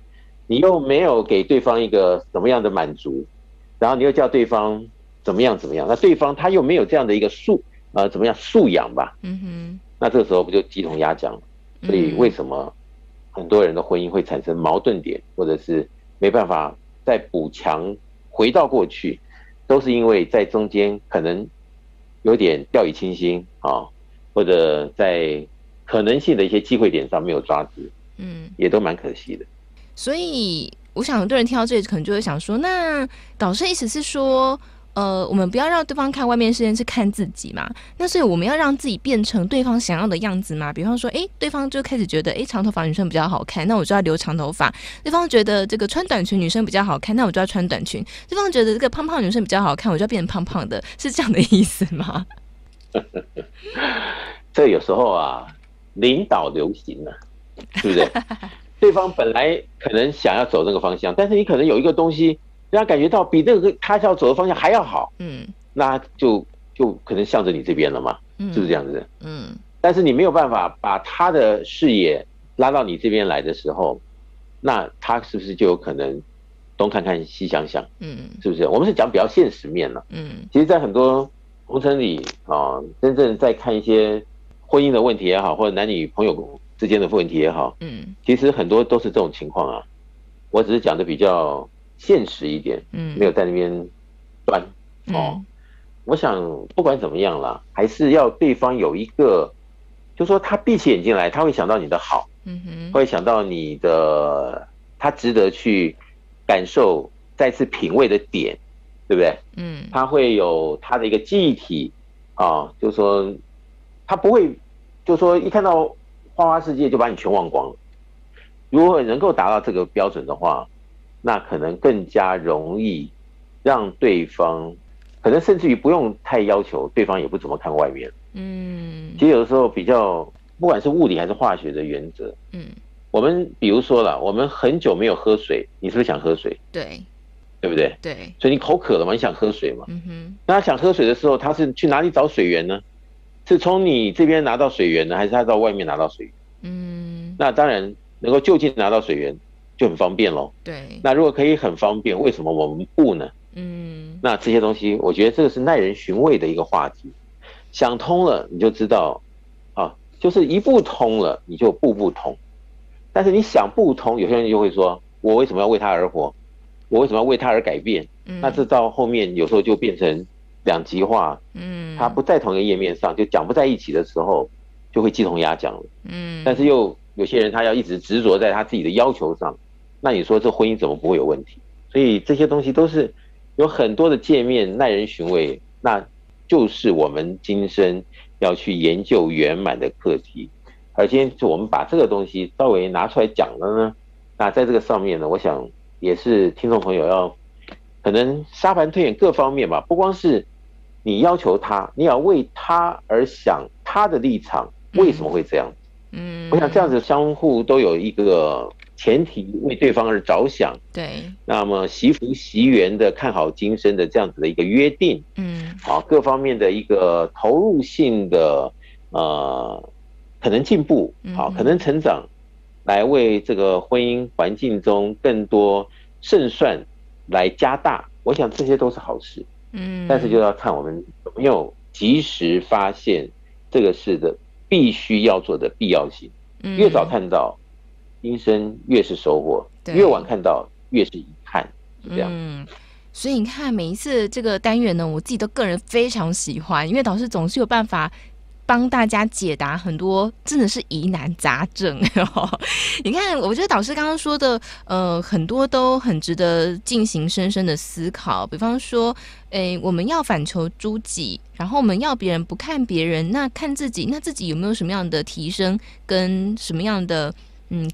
你又没有给对方一个什么样的满足，然后你又叫对方怎么样怎么样，那对方他又没有这样的一个怎么样素养吧？嗯哼。那这个时候不就鸡同鸭讲，所以为什么很多人的婚姻会产生矛盾点，或者是没办法再补强回到过去，都是因为在中间可能有点掉以轻心啊，或者在可能性的一些机会点上没有抓住，也都蛮可惜的。所以我想很多人听到这里可能就会想说，那导师意思是说，我们不要让对方看外面世界，是看自己嘛？那所以我们要让自己变成对方想要的样子嘛？比方说，对方就开始觉得，长头发女生比较好看，那我就要留长头发；对方觉得这个穿短裙女生比较好看，那我就要穿短裙；对方觉得这个胖胖女生比较好看，我就要变成胖胖的，是这样的意思吗？这有时候啊，领导流行啊，对不对？对方本来可能想要走那个方向，但是你可能有一个东西。让他感觉到比那个他要走的方向还要好，那就可能向着你这边了嘛，是不是这样子？但是你没有办法把他的视野拉到你这边来的时候，那他是不是就有可能东看看西想想？是不是？我们是讲比较现实面了，其实，在很多红尘里啊，真正在看一些婚姻的问题也好，或者男女朋友之间的问题也好，其实很多都是这种情况啊。我只是讲的比较。现实一点，没有在那边端哦。我想不管怎么样啦，还是要对方有一个，就说他闭起眼睛来，他会想到你的好，会想到你的，他值得去感受、再次品味的点，对不对？他会有他的一个记忆体啊，就说他不会，就说一看到花花世界就把你全忘光了。如果能够达到这个标准的话。那可能更加容易让对方，可能甚至于不用太要求对方，也不怎么看外面。其实有的时候比较，不管是物理还是化学的原则，我们比如说啦，我们很久没有喝水，你是不是想喝水？对，对不对？对，所以你口渴了嘛，你想喝水嘛。那他想喝水的时候，他是去哪里找水源呢？是从你这边拿到水源呢，还是他到外面拿到水源？那当然能够就近拿到水源。就很方便咯。对，那如果可以很方便，为什么我们不呢？那这些东西，我觉得这个是耐人寻味的一个话题。想通了，你就知道，啊，就是一步通了，你就步步通。但是你想不通，有些人就会说：“我为什么要为他而活？我为什么要为他而改变？”那这到后面有时候就变成两极化。他不在同一个页面上，就讲不在一起的时候，就会鸡同鸭讲了。但是又有些人他要一直执着在他自己的要求上。那你说这婚姻怎么不会有问题？所以这些东西都是有很多的界面耐人寻味，那就是我们今生要去研究圆满的课题。而今天我们把这个东西稍微拿出来讲了呢，那在这个上面呢，我想也是听众朋友要可能沙盘推演各方面吧，不光是你要求他，你要为他而想他的立场为什么会这样。我想这样子相互都有一个。前提为对方而着想，对，那么惜福惜缘的看好今生的这样子的一个约定，各方面的一个投入性的可能进步，可能成长，来为这个婚姻环境中更多胜算来加大，我想这些都是好事，但是就要看我们有没有及时发现这个事的必须要做的必要性。越早看到新生越是收获，越晚看到越是遗憾，是这样。所以你看每一次这个单元呢，我自己都个人非常喜欢，因为导师总是有办法帮大家解答很多真的是疑难杂症。你看我觉得导师刚刚说的很多都很值得进行深深的思考，比方说我们要反求诸己，然后我们要别人不看别人，那看自己，那自己有没有什么样的提升跟什么样的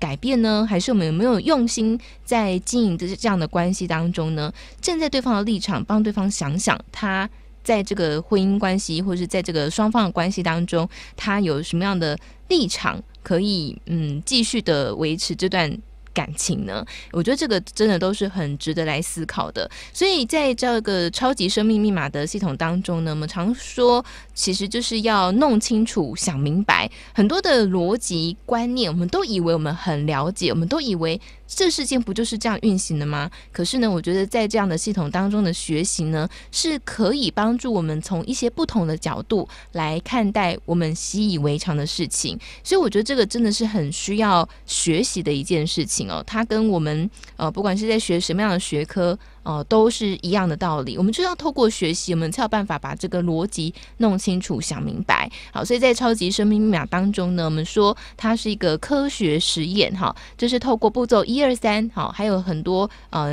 改变呢？还是我们有没有用心在经营的这样的关系当中呢？站在对方的立场，帮对方想想，他在这个婚姻关系或是在这个双方的关系当中，他有什么样的立场可以继续的维持这段感情呢？我觉得这个真的都是很值得来思考的。所以在这个超级生命密码的系统当中呢，我们常说其实就是要弄清楚想明白，很多的逻辑观念我们都以为我们很了解，我们都以为这事件不就是这样运行的吗？可是呢，我觉得在这样的系统当中的学习呢，是可以帮助我们从一些不同的角度来看待我们习以为常的事情。所以我觉得这个真的是很需要学习的一件事情。它跟我们不管是在学什么样的学科都是一样的道理。我们就要透过学习，我们才有办法把这个逻辑弄清楚想明白。好，所以在超级生命密码当中呢，我们说它是一个科学实验。好，就是透过步骤1、2、3，好，还有很多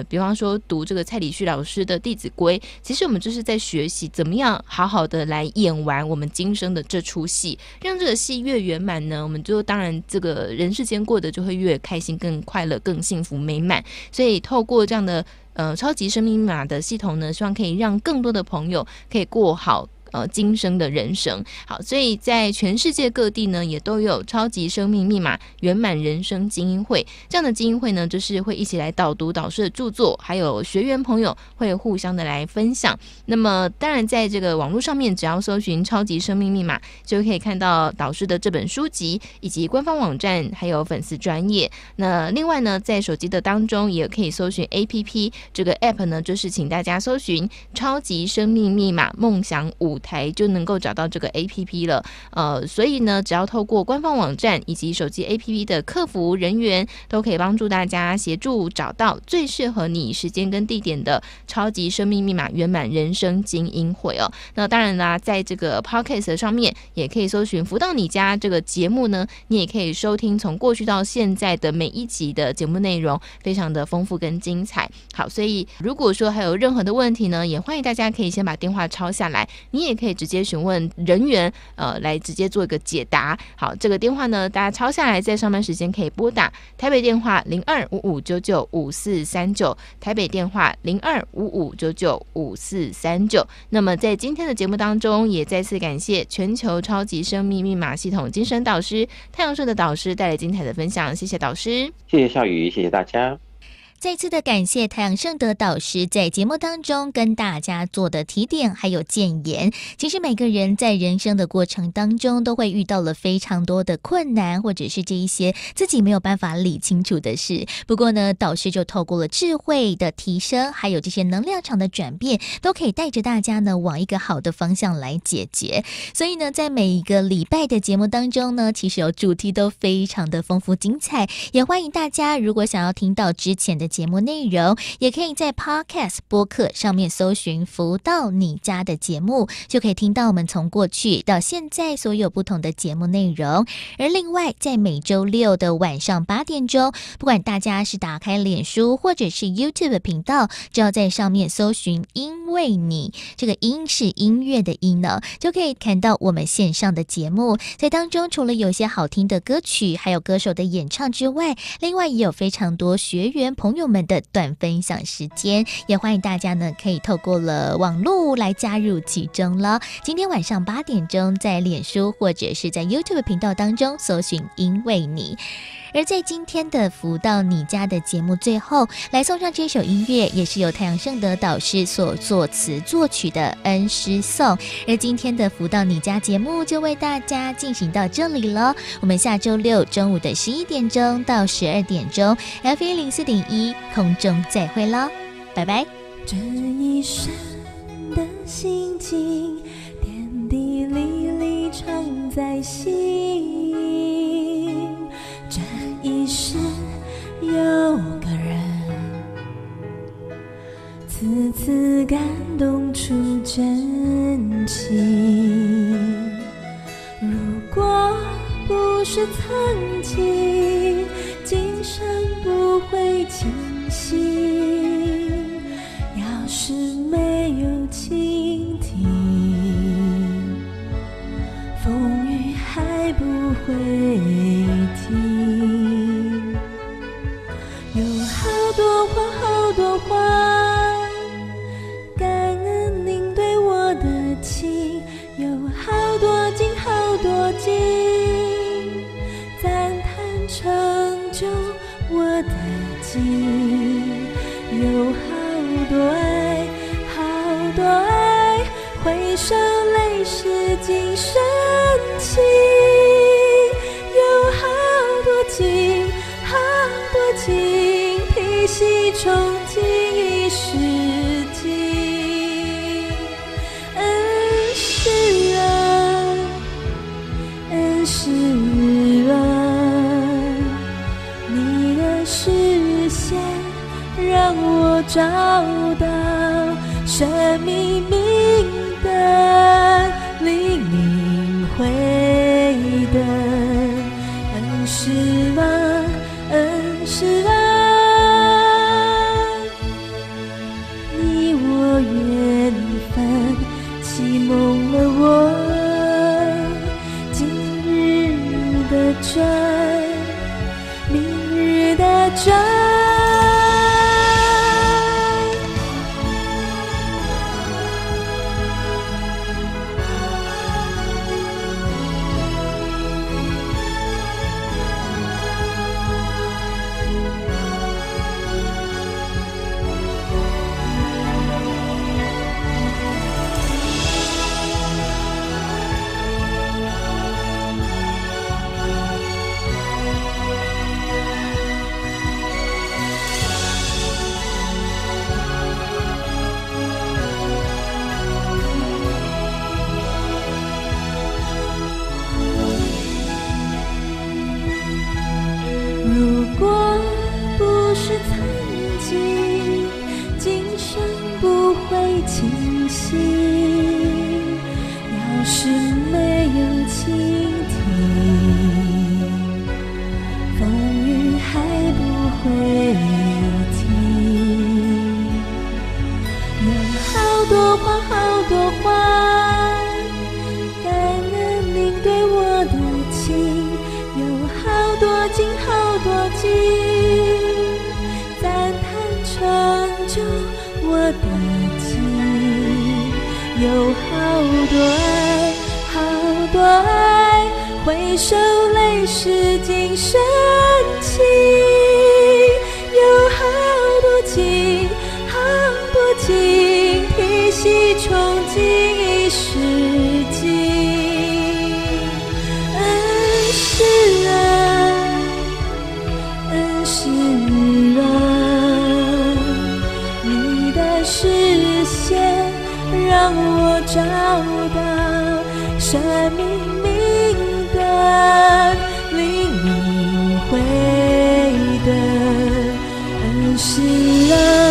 比方说读这个蔡礼旭老师的弟子规，其实我们就是在学习怎么样好好的来演完我们今生的这出戏，让这个戏越圆满呢，我们就当然这个人世间过得就会越开心、更快乐、更幸福美满。所以透过这样的超级生命密码的系统呢，希望可以让更多的朋友可以过好今生的人生。好，所以在全世界各地呢，也都有超级生命密码圆满人生精英会。这样的精英会呢，就是会一起来导读导师的著作，还有学员朋友会互相的来分享。那么当然在这个网络上面，只要搜寻超级生命密码，就可以看到导师的这本书籍以及官方网站还有粉丝专页。那另外呢，在手机的当中也可以搜寻 APP， 这个 APP 呢，就是请大家搜寻超级生命密码梦想舞台就能够找到这个 APP 了。所以呢，只要透过官方网站以及手机 APP 的客服人员，都可以帮助大家协助找到最适合你时间跟地点的超级生命密码圆满人生精英会哦。那当然啦，在这个 Podcast 上面也可以搜寻福到你家这个节目呢，你也可以收听从过去到现在的每一集的节目内容，非常的丰富跟精彩。好，所以如果说还有任何的问题呢，也欢迎大家可以先把电话抄下来，你也可以直接询问人员来直接做一个解答。好，这个电话呢，大家抄下来，在上班时间可以拨打台北电话0255995439，台北电话0255995439。那么在今天的节目当中，也再次感谢全球超级生命密码系统精神导师太阳盛德导师带来精彩的分享，谢谢导师，谢谢孝瑜，谢谢大家。再次的感谢太阳盛德导师在节目当中跟大家做的提点还有建言。其实每个人在人生的过程当中都会遇到了非常多的困难，或者是这一些自己没有办法理清楚的事。不过呢，导师就透过了智慧的提升，还有这些能量场的转变，都可以带着大家呢往一个好的方向来解决。所以呢，在每一个礼拜的节目当中呢，其实有主题都非常的丰富精彩，也欢迎大家如果想要听到之前的节目内容，也可以在 Podcast 播客上面搜寻福到你家的节目，就可以听到我们从过去到现在所有不同的节目内容。而另外在每周六的晚上8点钟，不管大家是打开脸书或者是 YouTube 频道，只要在上面搜寻因为你，这个因是音乐的音呢，就可以看到我们线上的节目。在当中除了有些好听的歌曲还有歌手的演唱之外，另外也有非常多学员朋友们的短分享时间，也欢迎大家呢可以透过了网络来加入其中了。今天晚上8点钟，在脸书或者是在 YouTube 频道当中搜寻因为你。而在今天的福到你家的节目最后，来送上这首音乐，也是由太阳盛德导师所作词作曲的恩师颂。而今天的福到你家节目就为大家进行到这里了，我们下周六中午的11点钟到12点钟 FM 104.1空中再会喽，拜拜。这一生的心情点滴在心，这一世有个人，次次感动出真情。如果不是曾经，今生不会清醒。要是没有倾听，风雨还不会停。有好多话，好多话，感恩您对我的情。有好多情，好多情，赞叹成就我的情。有好多爱，好多爱，回首泪是今生情。有好多情，好多情，披细憧憬一世情。恩师啊，你的视线让我找到生命的灵魂的恩师啊，你我缘分启蒙了我今日的真，明日的真。如果不是曾经，今生不会清醒。要是没有倾听，风雨还不会停。有好多话，好多话，感恩您对我的情。有好多情，好多情，赞叹成就我的情。有好多爱，好多爱，回首泪是今生情。有好多情，好多情，披细憧憬一世情。让我找到生命的灵魂的恩师啊。